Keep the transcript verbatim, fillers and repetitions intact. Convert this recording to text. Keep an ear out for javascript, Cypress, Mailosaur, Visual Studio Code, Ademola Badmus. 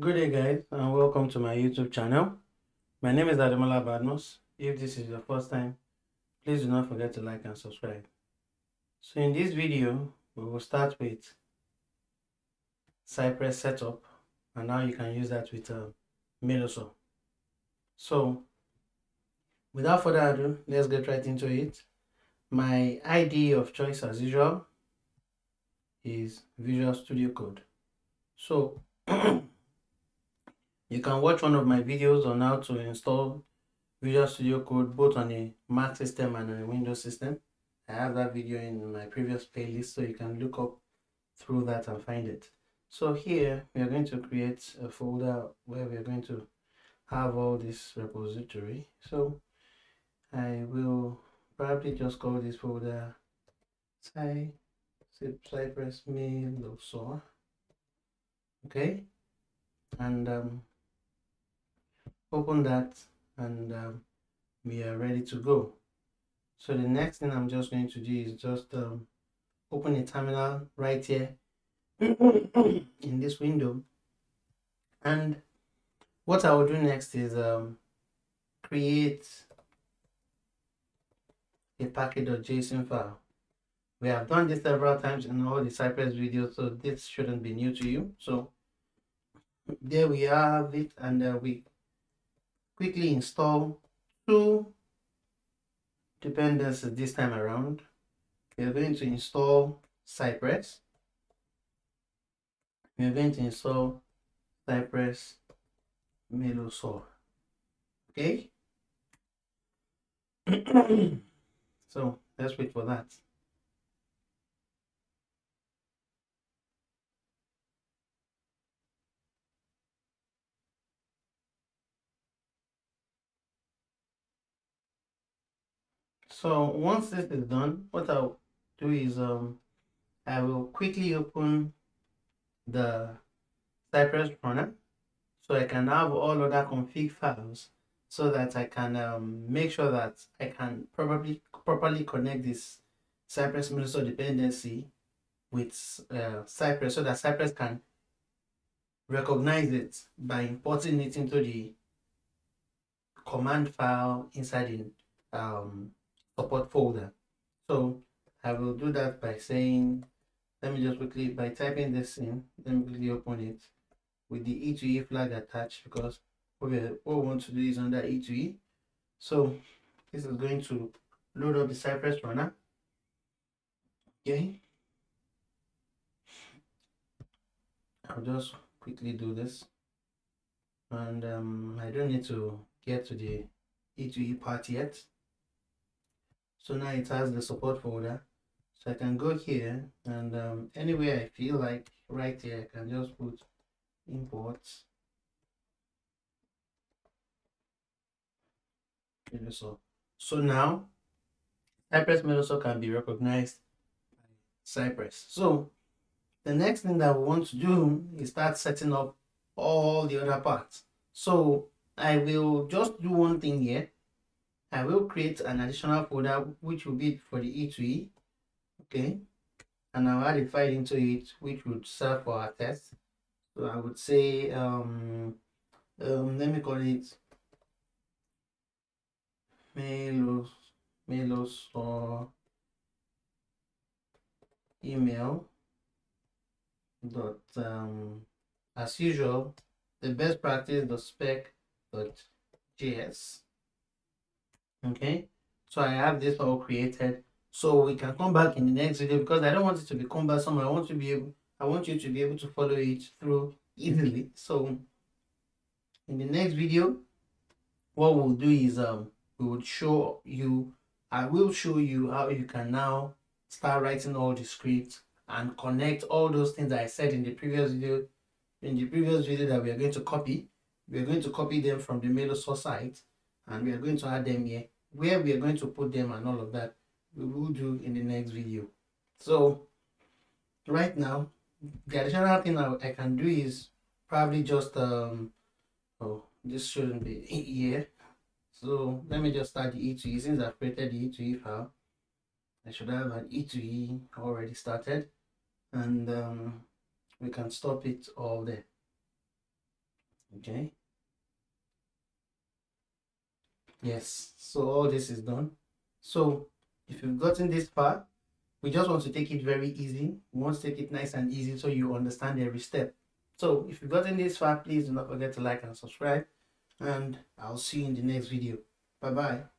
Good day guys, and welcome to my YouTube channel. My name is Ademola Badmus. If this is your first time, please do not forget to like and subscribe. So in this video, we will start with Cypress setup, and now you can use that with uh, Mailosaur. So without further ado, let's get right into it. My I D E of choice, as usual, is Visual Studio Code. So you can watch one of my videos on how to install Visual Studio Code both on a Mac system and on a Windows system. I have that video in my previous playlist, so you can look up through that and find it. So here we are going to create a folder where we are going to have all this repository. So I will probably just call this folder Cy Cypress Mailosaur. Okay, and um, open that, and um, we are ready to go. So the next thing I'm just going to do is just um, open a terminal right here in this window, and what I will do next is um, create a package.json file. We have done this several times in all the Cypress videos, so this shouldn't be new to you. So there we have it, and uh, we quickly install two dependencies this time around. We are going to install Cypress. We are going to install Cypress Mailosaur. Okay. So let's wait for that. So once this is done, what I'll do is um, I will quickly open the Cypress runner so I can have all other config files, so that I can um, make sure that I can probably properly connect this Cypress Mailosaur dependency with uh, Cypress, so that Cypress can recognize it by importing it into the command file inside in um, support folder. So I will do that by saying, let me just quickly, by typing this in, let me quickly open it with the E to E flag attached, because what we want to do is under E to E. So this is going to load up the Cypress runner. Okay, I'll just quickly do this, and um, I don't need to get to the E to E part yet. So now it has the support folder, so I can go here, and um, anywhere I feel like, right here, I can just put imports. So now Cypress Mailosaur can be recognized by Cypress. So the next thing that we want to do is start setting up all the other parts. So I will just do one thing here. I will create an additional folder which will be for the E two E, okay, and I'll add a file into it which would serve for our test. So I would say, um, um, let me call it Mailos, Mailos or email dot um, as usual, the best practice dot spec dot js. Okay, so I have this all created, so we can come back in the next video, because I don't want it to be cumbersome. I want to be able, I want you to be able to follow it through easily. So in the next video, what we'll do is um we would show you, I will show you how you can now start writing all the scripts and connect all those things that I said in the previous video. In the previous video that we are going to copy, we are going to copy them from the Mailosaur site, and we are going to add them here. Where we are going to put them and all of that, we will do in the next video. So right now, the additional thing I can do is probably just um oh, this shouldn't be here. So let me just start the E two E. Since I've created the E two E file, I should have an E two E already started, and um, we can stop it all there. Okay. Yes, so all this is done. So if you've gotten this far, we just want to take it very easy. We want to take it nice and easy so you understand every step. So if you've gotten this far, please do not forget to like and subscribe, and I'll see you in the next video. Bye bye.